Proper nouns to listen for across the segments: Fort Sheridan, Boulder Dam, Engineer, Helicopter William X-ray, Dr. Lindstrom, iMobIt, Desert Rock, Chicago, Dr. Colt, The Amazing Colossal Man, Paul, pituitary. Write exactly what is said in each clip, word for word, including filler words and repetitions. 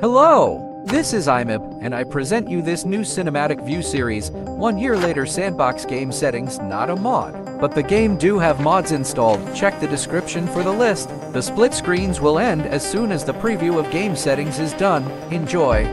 Hello, this is iMobIt, and I present you this new cinematic view series, One Year Later Sandbox Game Settings, not a mod. But the game do have mods installed, check the description for the list. The split screens will end as soon as the preview of game settings is done. Enjoy.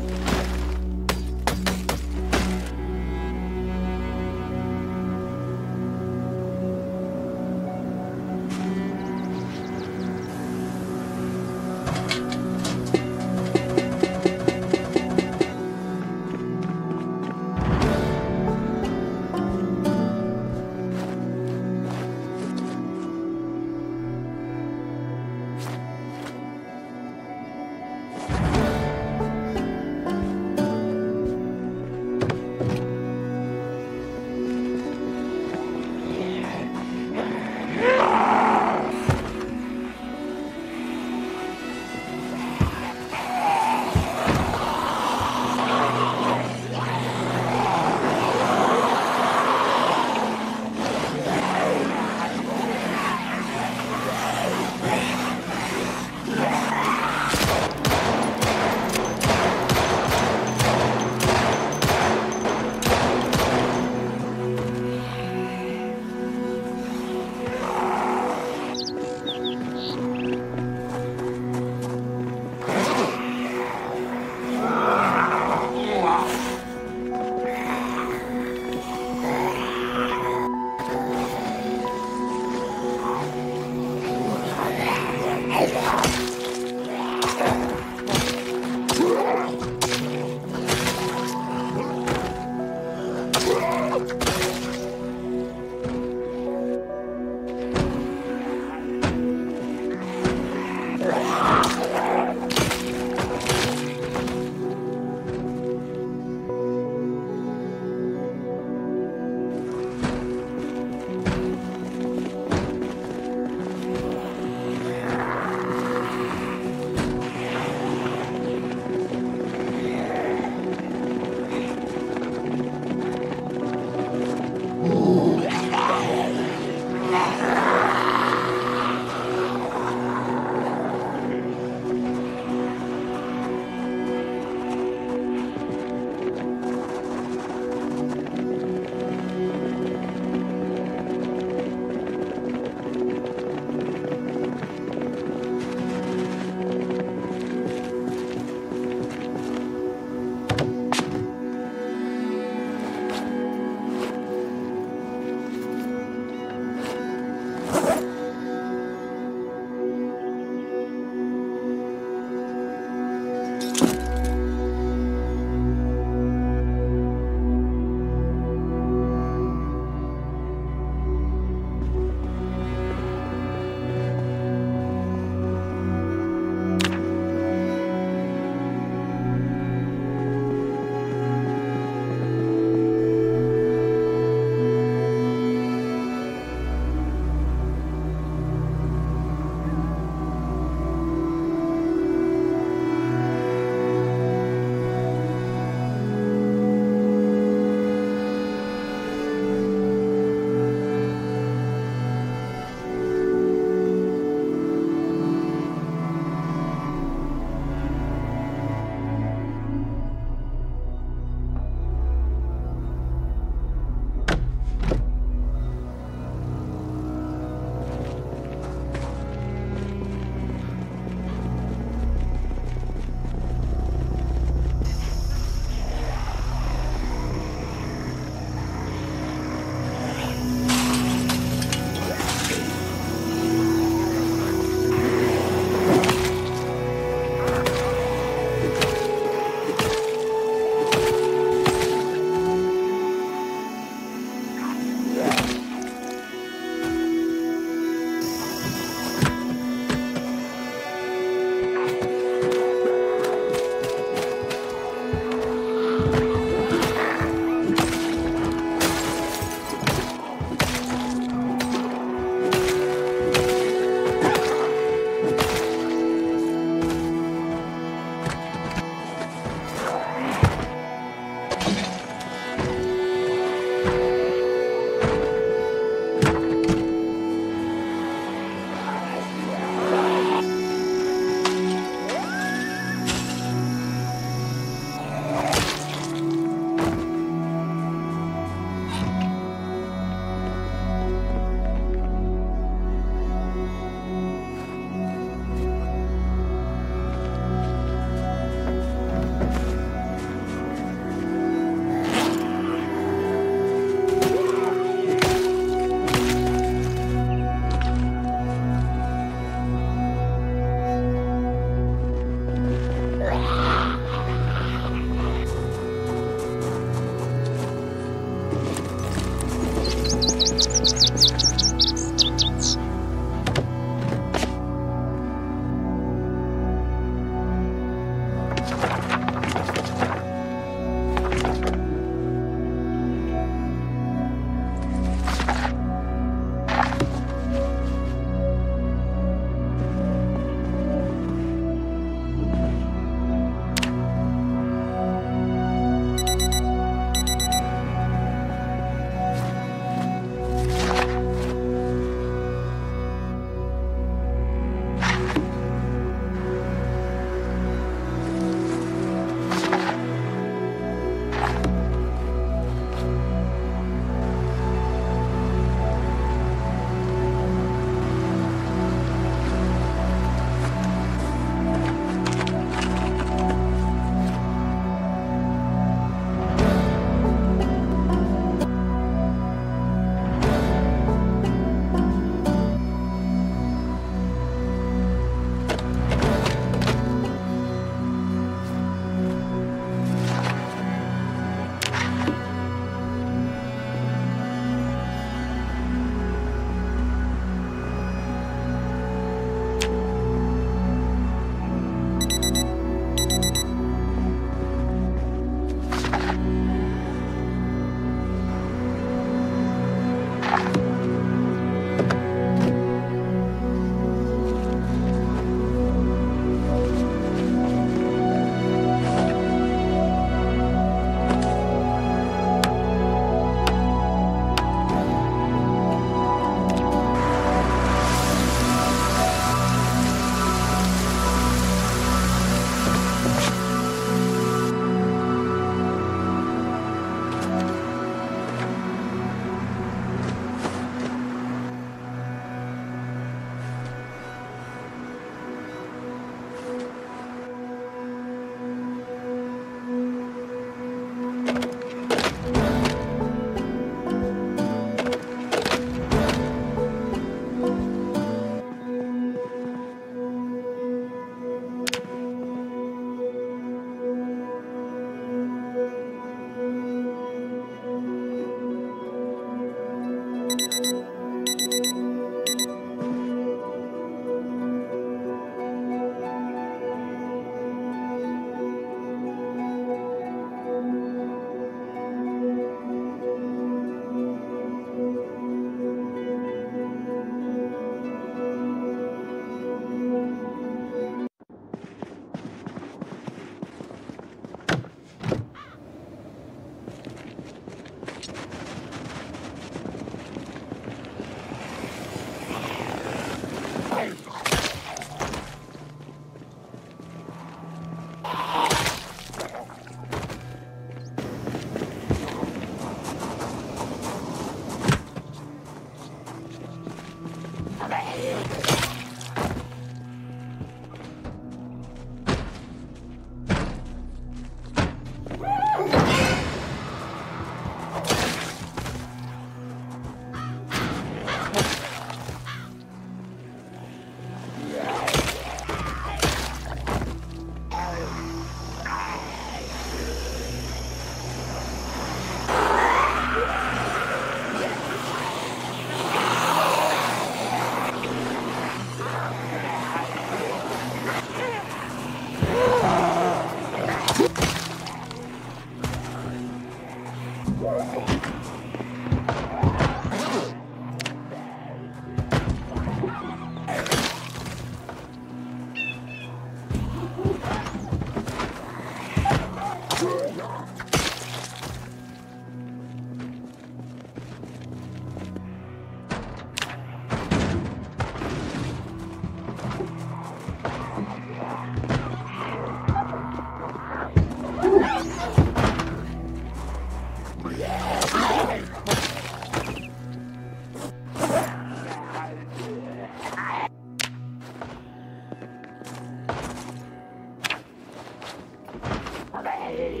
Bye.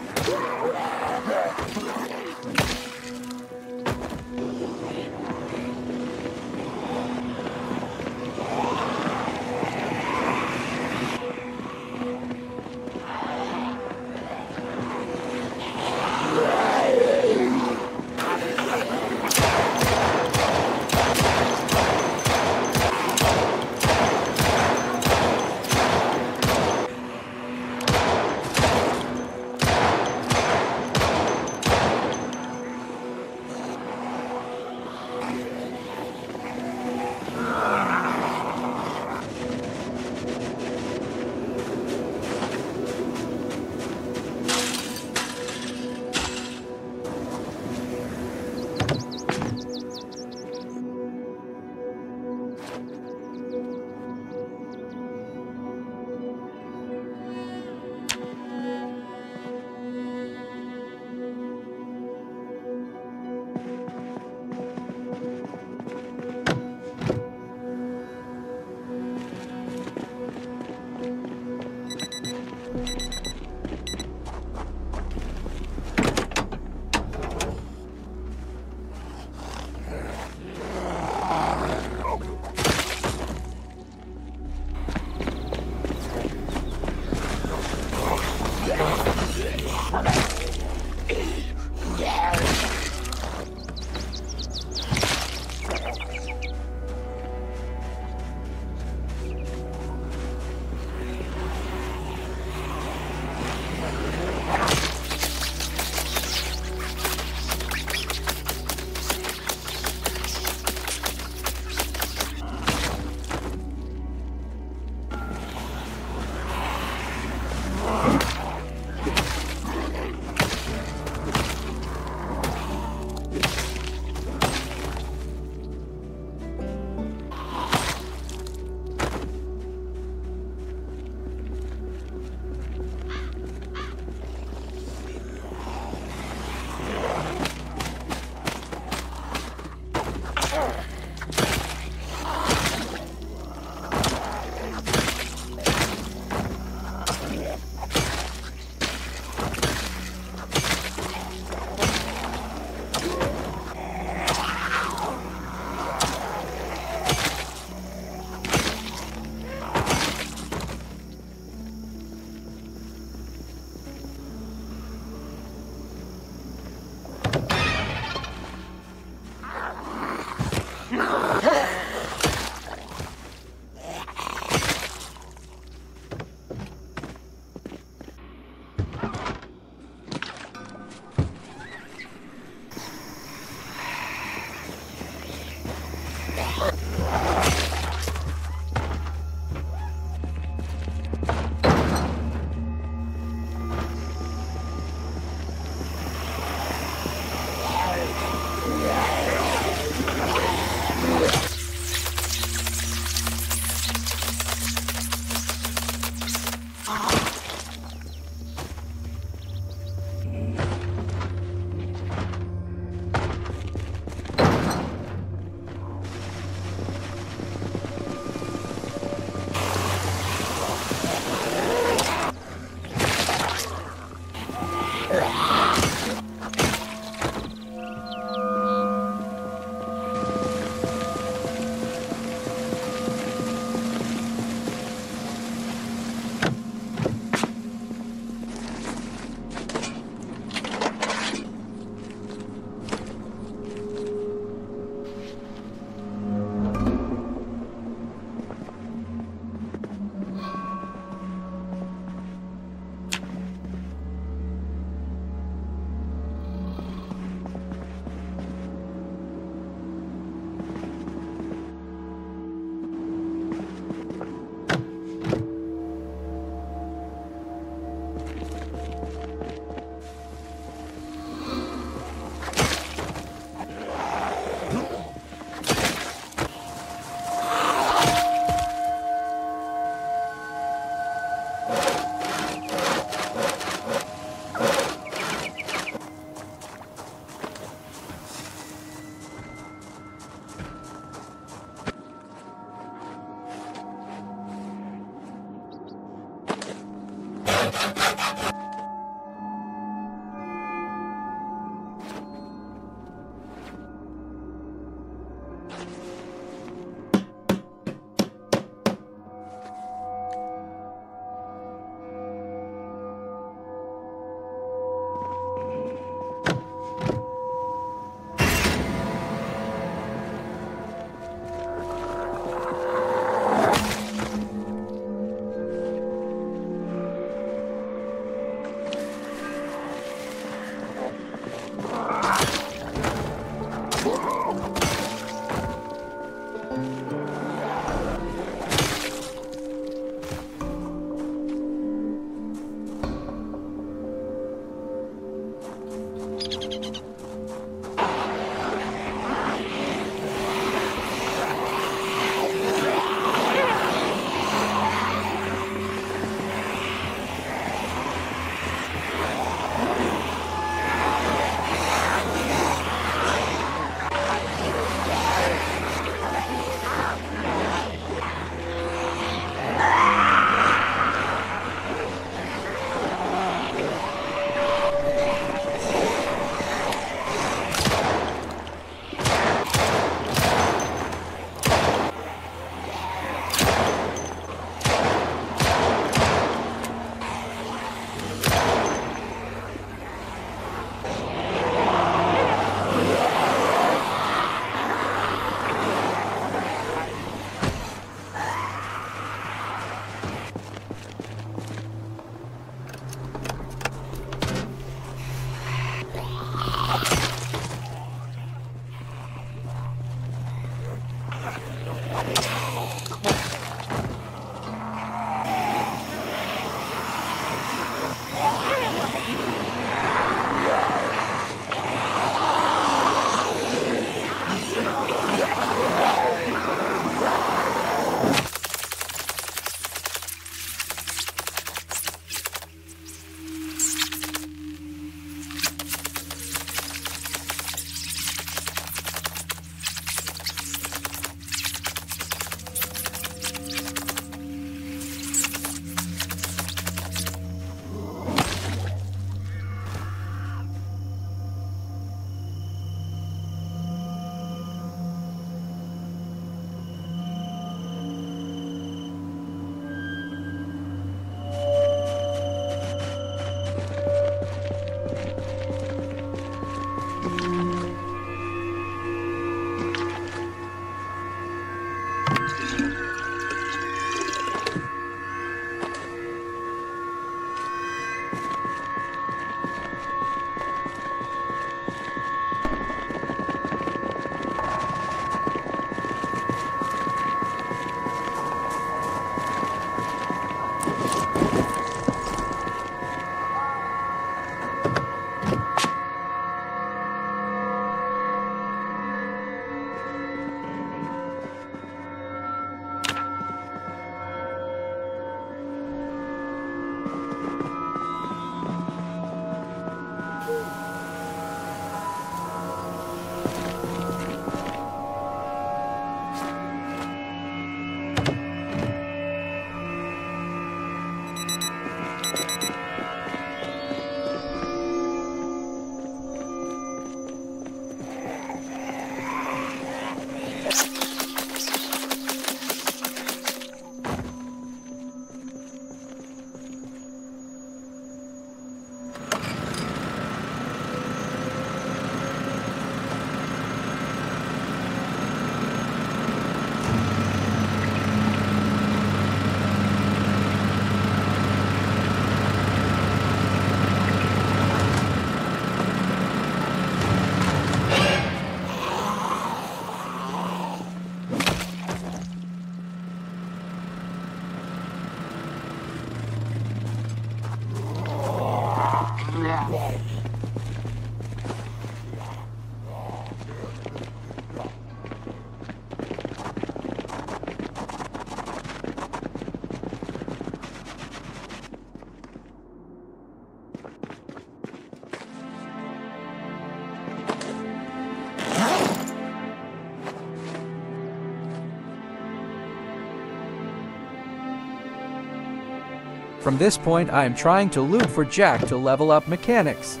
From this point, I am trying to loot for Jack to level up mechanics.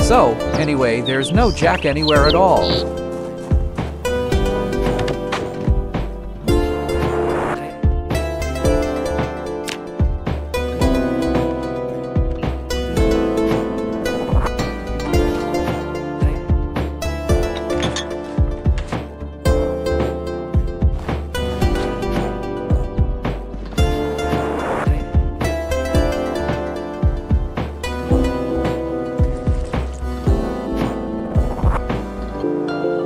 So, anyway, there's no Jack anywhere at all. Thank you.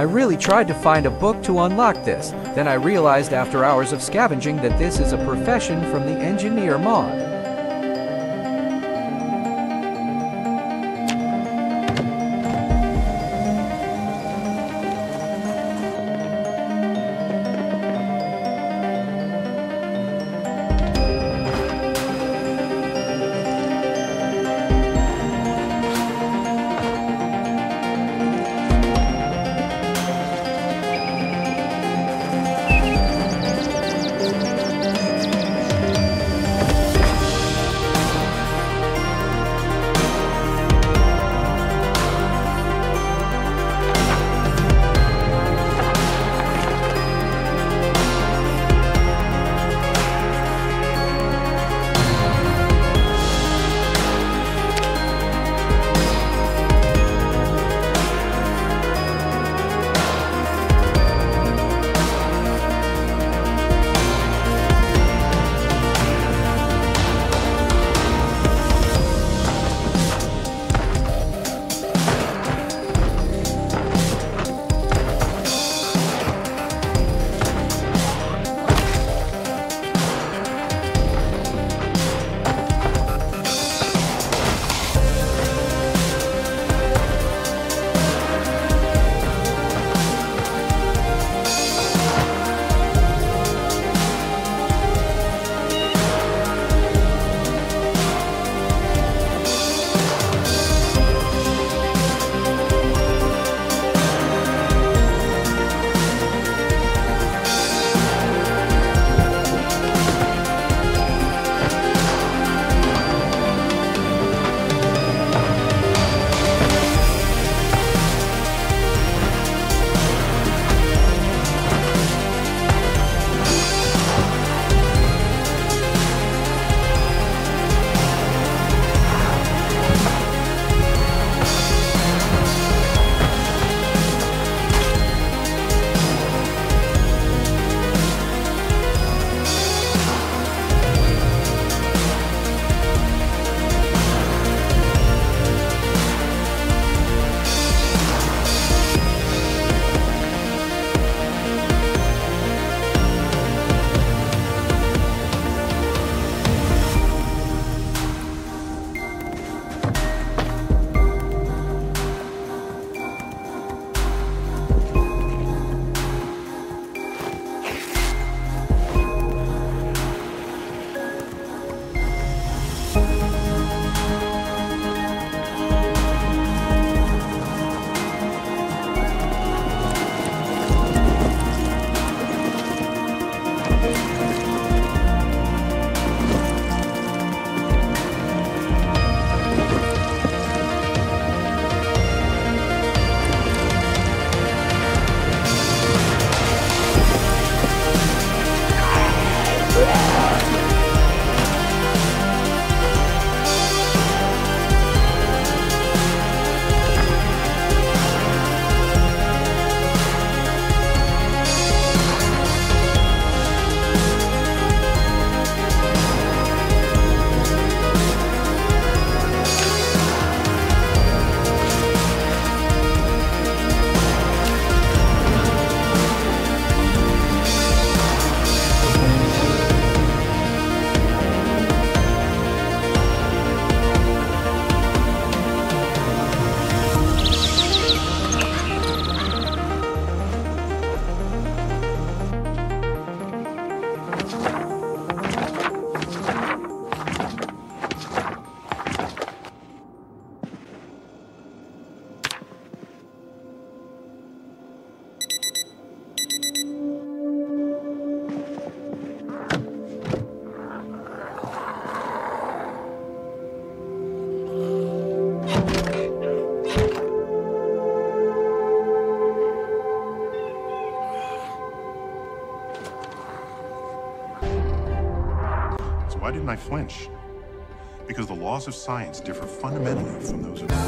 I really tried to find a book to unlock this, then I realized after hours of scavenging that this is a profession from the Engineer mod. Why didn't I flinch? Because the laws of science differ fundamentally from those of nature.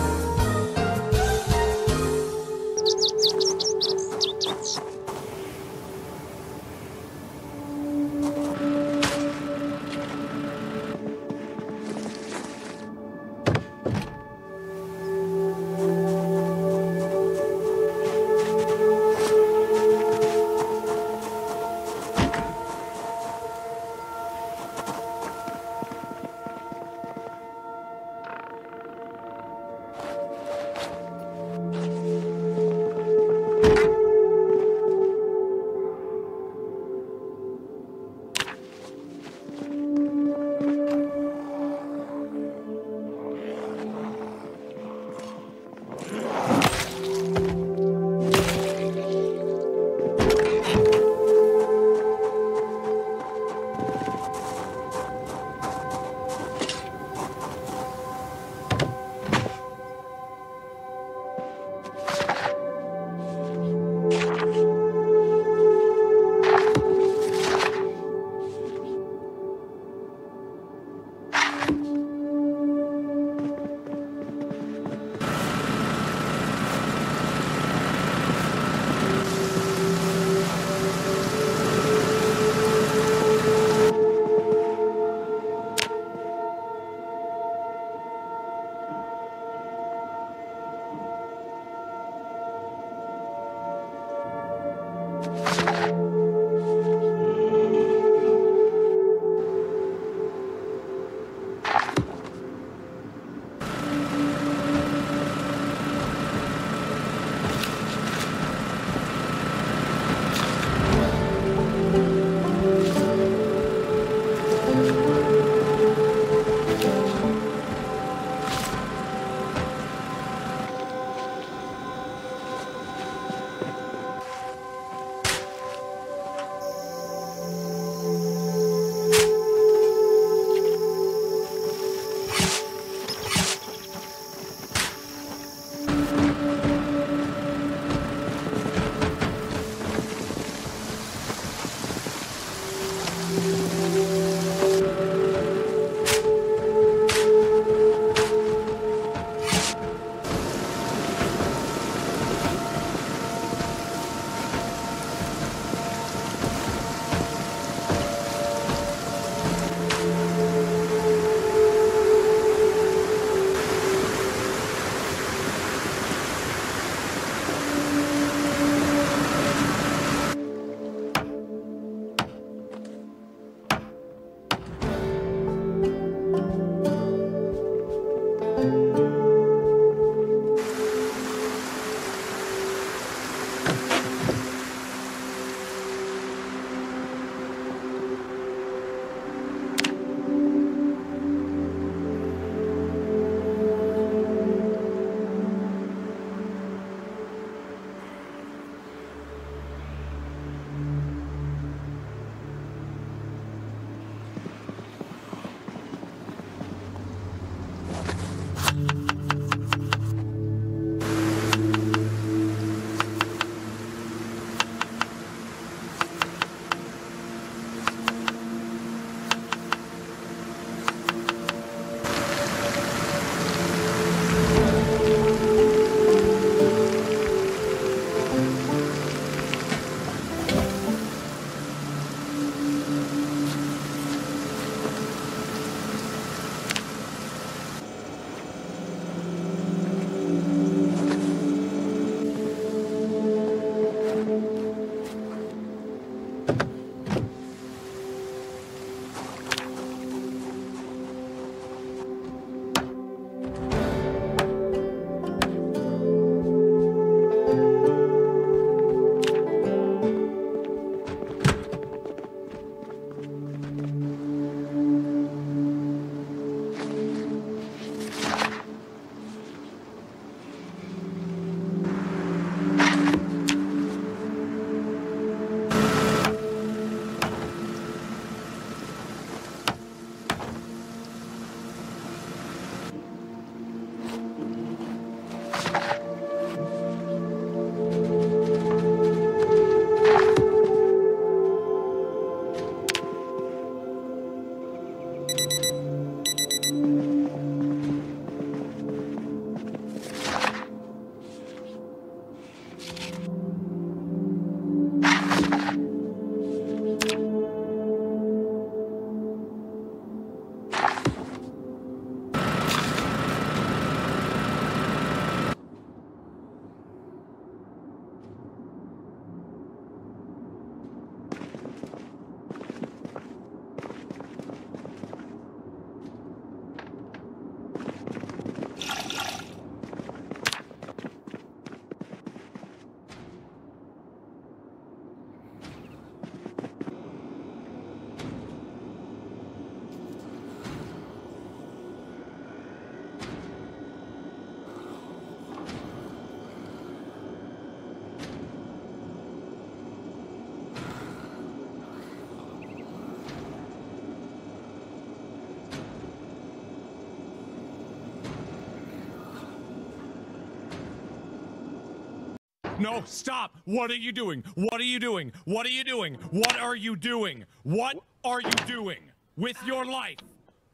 No, stop. What are you doing? What are you doing? What are you doing? What are you doing? What are you doing with your life?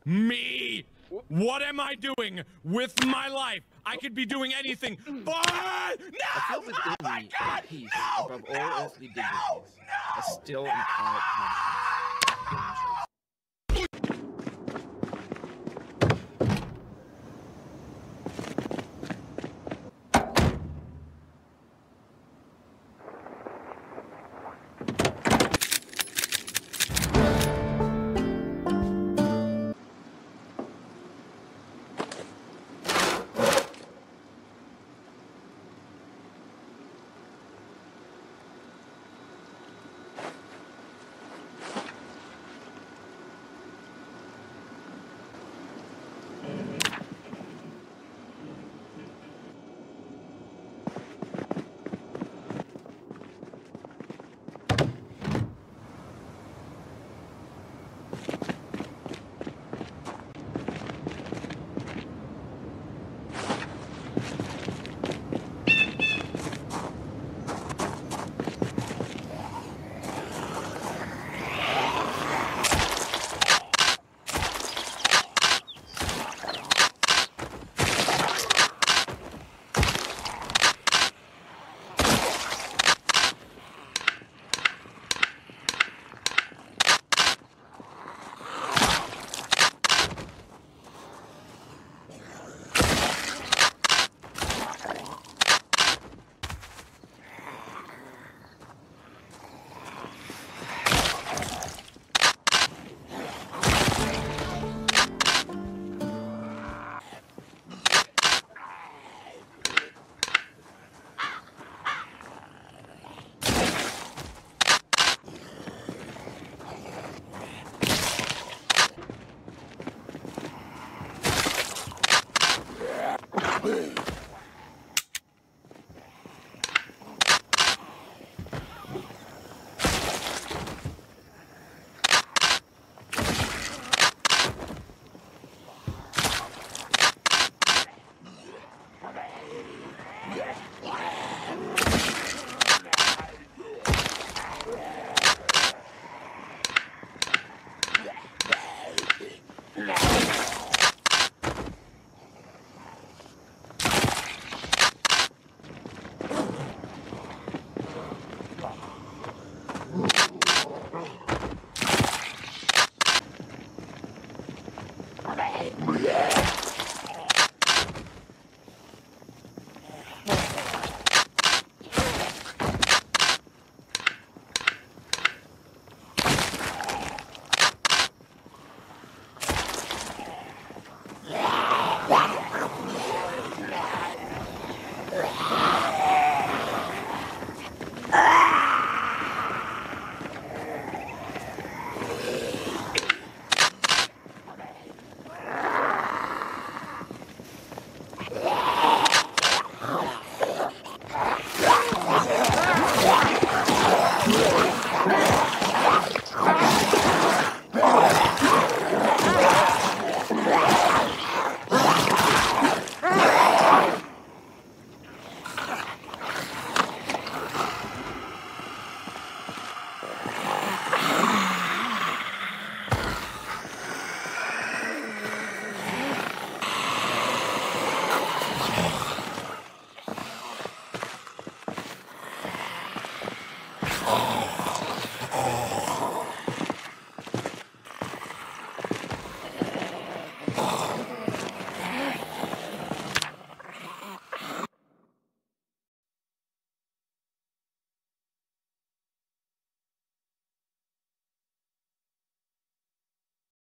Me. What am I doing with my life? I could be doing anything. But no! Oh my God! No! No! No! No! Still no! No! No.